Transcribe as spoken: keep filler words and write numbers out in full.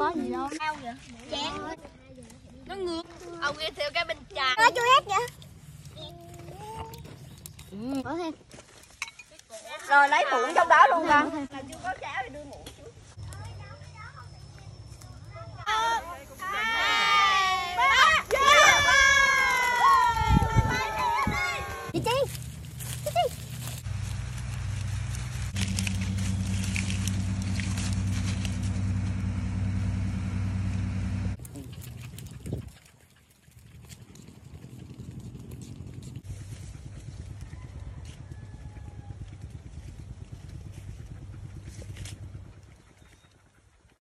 có gì đâu. Sao vậy? Chán. Nó ngược. Ông nghe theo cái bình trà. Nó chưa hết vậy. Ừ. Có thêm. Rồi lấy muỗng trong đó luôn con. Mà chưa có cháo thì đưa muỗng.